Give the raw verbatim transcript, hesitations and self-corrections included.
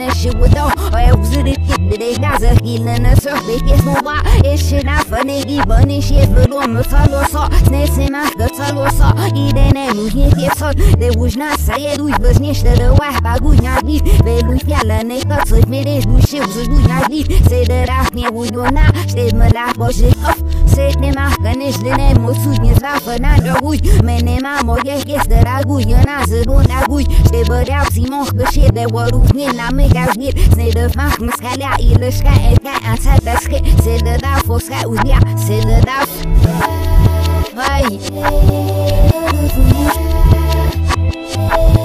that shit with all elves in the shit. They got a healing us up. They get more wild. It's shit not funny. Even if shit for them, it's all or so. Snakes in my guts, all or so. It ain't a new hit, it's all. They was not say it, we was niche to the wife. I would not leave. They would yell and they thought with me. They do shit, was would not leave. Say that I can't, we do not. Stay my life, but shit up. Say them out, and it's the name of Sudan's life, and I know we. Man, name I'm more yes, that I would. You're not the one I would. Stay but out, see more shit that were in I make out here. Say the fuck, Muscala, Illa Sky, and Guy, and Tata Skit. Say the doubt for Sky with ya. Say the doubt. Bye.